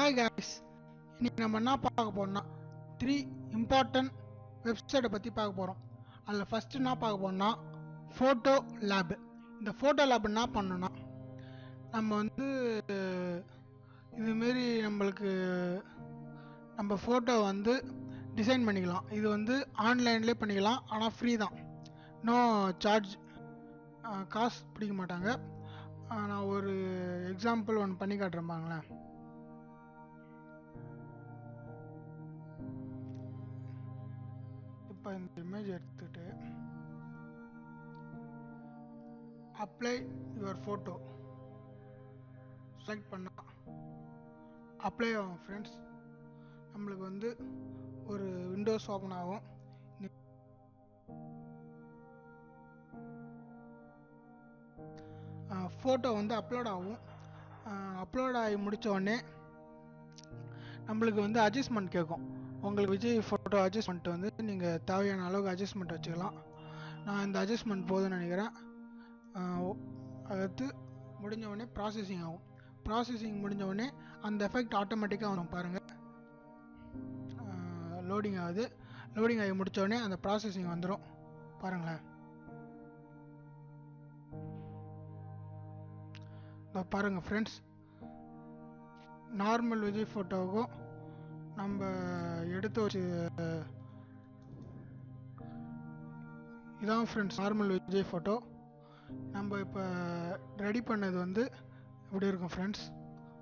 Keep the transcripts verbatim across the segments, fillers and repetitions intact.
Hi guys, இன்னைக்கு நம்ம என்ன பார்க்க போறோம்னா three important website பத்தி பார்க்க போறோம். அதுல first என்ன பார்க்க போறோம்னா photo lab. இந்த photo lab என்ன பண்ணனும்னா நம்ம வந்து இது மாதிரி நமக்கு நம்ம photo வந்து டிசைன் பண்ணிக்கலாம். இது வந்து ஆன்லைன்லயே பண்ணிக்கலாம். ஆனா ஃப்ரீ தான். நோ சார்ஜ் காஸ்ட் பிடிக்க மாட்டாங்க. நான் ஒரு எக்ஸாம்பிள் ஒன்னு பண்ணி காட்றேன் பாங்களே. இந்த இமேஜ் எடுத்துட்டு அப்ளை யுவர் போட்டோ செலக்ட் பண்ணா அப்ளை ஆகும் फ्रेंड्स. நமக்கு வந்து ஒரு விண்டோஸ் ஓபன் ஆகும். போட்டோ வந்து அப்லோட் ஆகும். அப்லோட் ஆகி முடிச்ச உடனே நமக்கு வந்து அட்ஜஸ்ட்மென்ட் கேக்கும். உங்களுக்கு விஜய் போட்டோ அட்ஜஸ்ட்மென்ட் வந்து நீங்க தேவையான அளவுக்கு அட்ஜஸ்ட்மென்ட் வச்சுக்கலாம். நான் இந்த அட்ஜஸ்ட்மென்ட் போதுன்னு நினைக்கிறேன். அடுத்து முடிஞ்ச உடனே ப்ராசஸிங் ஆகும். ப்ராசஸிங் முடிஞ்ச உடனே அந்த எஃபெக்ட் ஆட்டோமேட்டிக்காக வரும். பாருங்க லோடிங் ஆகுது. லோடிங் ஆகி முடிச்ச உடனே அந்த ப்ராசஸிங் வந்துடும். பாருங்களேன் பாருங்க ஃப்ரெண்ட்ஸ், நார்மல் விஜய் போட்டோவுக்கும் நம்ம எடுத்து வச்சு இதான் ஃப்ரெண்ட்ஸ் நார்மல் விஜய் ஃபோட்டோ. நம்ம இப்போ ரெடி பண்ணது வந்து இப்படி இருக்கும் ஃப்ரெண்ட்ஸ்.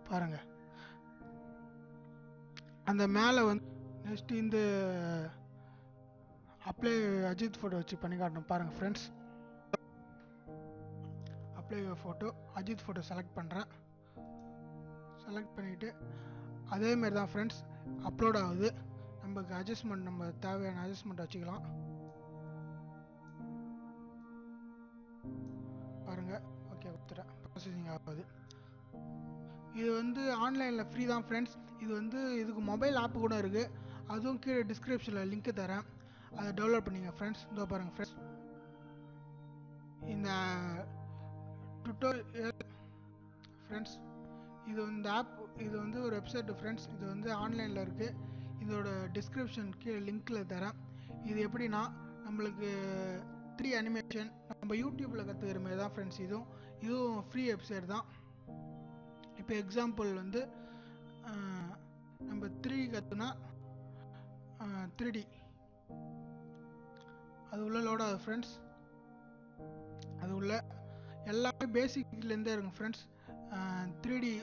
பாருங்கள் அந்த மேலே வந்து நெக்ஸ்ட் இந்த அப்ளை அஜித் ஃபோட்டோ வச்சு பண்ணி காட்டணும். பாருங்கள் friends, apply photo Ajith photo select பண்ணுறேன். செலக்ட் பண்ணிவிட்டு அதேமாரி தான் ஃப்ரெண்ட்ஸ் அப்லோட் ஆகுது. நமக்கு அட்ஜஸ்ட்மெண்ட் நம்ம தேவையான அட்ஜஸ்ட்மெண்ட் வச்சுக்கலாம். பாருங்க ஓகே கொடுத்துட்டேன். ப்ராசஸிங் ஆகுது. இது வந்து ஆன்லைனில் ஃப்ரீ தான் ஃப்ரெண்ட்ஸ். இது வந்து இதுக்கு மொபைல் ஆப் கூட இருக்குது. அதுவும் கீழே டிஸ்கிரிப்ஷனில் லிங்க் தரேன். அதை டவுன்லோட் பண்ணிங்க ஃப்ரெண்ட்ஸ். இதோ பாருங்க ஃப்ரெண்ட்ஸ், இந்த டுட்டோரியல் ஃப்ரெண்ட்ஸ். இது இந்த ஆப் இது வந்து ஒரு வெப்சைட் ஃப்ரெண்ட்ஸ். இது வந்து ஆன்லைனில் இருக்குது. இதோட டிஸ்கிரிப்ஷனுக்கு லிங்க்கில் தரேன். இது எப்படின்னா நம்மளுக்கு த்ரீ அனிமேஷன் நம்ம யூடியூப்பில் கற்றுக்கிற மாதிரி தான் ஃப்ரெண்ட்ஸ். இதுவும் இதுவும் ஃப்ரீ வெப்சைட் தான். இப்போ எக்ஸாம்பிள் வந்து நம்ம த்ரீ கற்றுனா த்ரீ டி அது உள்ள லோட் ஆகுது ஃப்ரெண்ட்ஸ். அது உள்ள எல்லாமே பேசிக்லேருந்தே இருக்கும் ஃப்ரெண்ட்ஸ். த்ரீ டி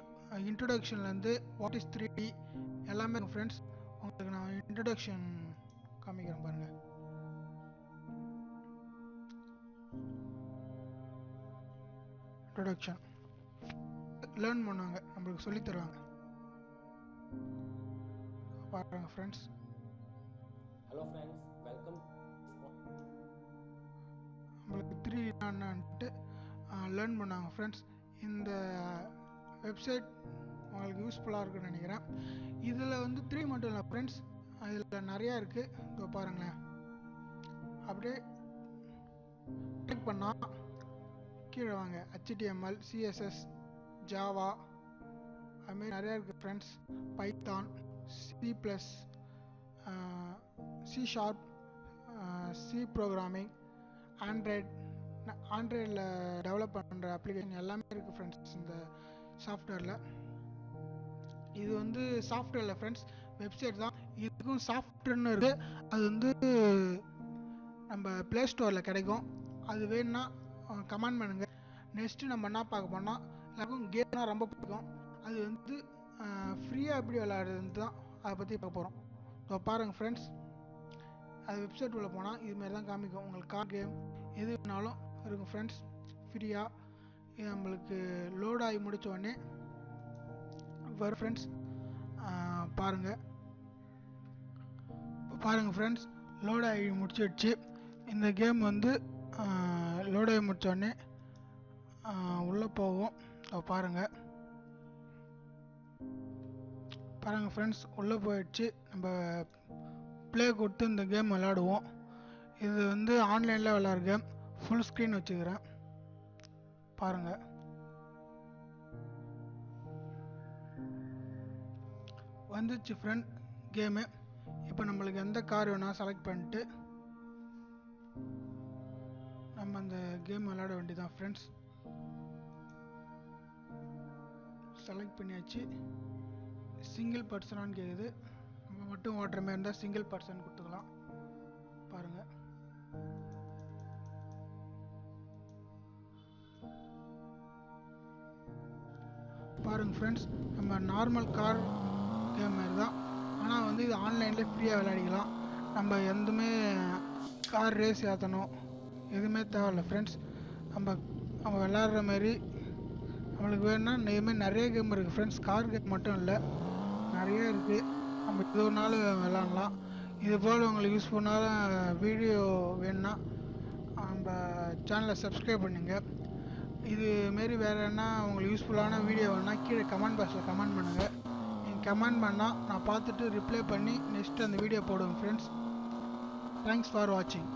இன்ட்ரொடக்ஷன்லேருந்து வாட் இஸ் த்ரீ டி எல்லாமே ஃப்ரெண்ட்ஸ். உங்களுக்கு நான் இன்ட்ரொடக்ஷன் காமிக்கிறேன் பாருங்க. இன்ட்ரொடக்ஷன் லேர்ன் பண்ணுவாங்க, நம்மளுக்கு சொல்லி தருவாங்க. பாருங்க ஃப்ரெண்ட்ஸ். Hello friends, welcome. நம்மளுக்கு த்ரீ என்னன்ட்டு லேர்ன் பண்ணுவாங்க ஃப்ரெண்ட்ஸ். இந்த வெப்சைட் உங்களுக்கு யூஸ்ஃபுல்லாக இருக்குன்னு நினைக்கிறேன். இதில் வந்து த்ரீ மட்டும் இல்லை ஃப்ரெண்ட்ஸ், இதில் நிறையா இருக்குது. இப்போ பாருங்களேன் அப்படியே கிளிக் பண்ணால் கீழே வாங்க H T M L, C S S, Java அதுமாதிரி நிறையா இருக்குது friends. Python, C plus, C sharp, C programming, Android ஆண்ட்ராய்டில் டெவலப் பண்ணுற அப்ளிகேஷன் எல்லாமே இருக்குது ஃப்ரெண்ட்ஸ். இந்த சாஃப்ட்வேரில் இது வந்து சாஃப்ட்வேரில் ஃப்ரெண்ட்ஸ் வெப்சைட் தான். இதுக்கும் சாஃப்ட்வேர்னு இருக்குது. அது வந்து நம்ம ப்ளே ஸ்டோரில் கிடைக்கும். அது வேணுன்னா கமெண்ட் பண்ணுங்கள். நெக்ஸ்ட்டு நம்ம என்ன பார்க்க போனால் எல்லாருக்கும் கேம்னால் ரொம்ப பிடிக்கும். அது வந்து ஃப்ரீயாக எப்படி விளையாடுறது தான் அதை பற்றி பார்க்க போகிறோம். ஸோ பாருங்கள் ஃப்ரெண்ட்ஸ், அது வெப்சைட் உள்ள போனால் இதுமாரி தான் காமிக்கும். உங்களுக்கு கார் கேம் எது வேணாலும் இருக்கும் ஃப்ரெண்ட்ஸ் ஃப்ரீயாக. இது நம்மளுக்கு லோட் ஆகி முடிச்ச உடனே வரும் ஃப்ரெண்ட்ஸ். பாருங்கள் பாருங்கள் ஃப்ரெண்ட்ஸ், லோட் ஆகி முடிச்சிடுச்சு. இந்த கேம் வந்து லோட் ஆகி முடிச்ச உடனே உள்ளே போகும். பாருங்கள் பாருங்கள் ஃப்ரெண்ட்ஸ், உள்ளே போயிடுச்சு. நம்ம ப்ளே கொடுத்து இந்த கேம் விளையாடுவோம். இது வந்து ஆன்லைனில் விளையாடுற கேம். ஃபுல் ஸ்க்ரீன் வச்சுக்கிறேன். பாருங்க வந்துச்சு ஃப்ரெண்ட் கேமு. இப்போ நம்மளுக்கு எந்த கார் வேணால் செலக்ட் பண்ணிட்டு நம்ம அந்த கேம் விளையாட வேண்டியதான் ஃப்ரெண்ட்ஸ். செலக்ட் பண்ணியாச்சு. சிங்கிள் பர்சனான்னு கேட்குது. நம்ம மட்டும் ஓட்டுற மாதிரி இருந்தால் சிங்கிள் பர்சன் கொடுத்துக்கலாம். பாருங்கள் பாருங்கள் ஃப்ரெண்ட்ஸ், நம்ம நார்மல் கார் கேம் மாதிரி தான். ஆனால் வந்து இது ஆன்லைன்லேயே ஃப்ரீயாக விளையாடிக்கலாம். நம்ம எதுவுமே கார் ரேஸ் ஏற்றணும் எதுவுமே தேவையில்லை ஃப்ரெண்ட்ஸ். நம்ம நம்ம விளையாடுற மாதிரி நம்மளுக்கு வேணும்னா இதுமாதிரி நிறைய கேம் இருக்குது ஃப்ரெண்ட்ஸ். கார் கேம் மட்டும் இல்லை, நிறைய இருக்குது. நம்ம இது ஒரு நாள் விளாட்லாம். இதுபோல் உங்களுக்கு யூஸ்ஃபுல்லான வீடியோ வேணுன்னா நம்ம சேனலை சப்ஸ்கிரைப் பண்ணுங்கள். இதுமாரி வேறு என்ன உங்களுக்கு யூஸ்ஃபுல்லான வீடியோ வேணுன்னா கீழே கமெண்ட் பாக்ஸில் கமெண்ட் பண்ணுங்கள். நீங்கள் கமெண்ட் பண்ணால் நான் பார்த்துட்டு ரிப்ளை பண்ணி நெக்ஸ்ட் அந்த வீடியோ போடுவேன் ஃப்ரெண்ட்ஸ். தேங்க்ஸ் ஃபார் வாட்சிங்.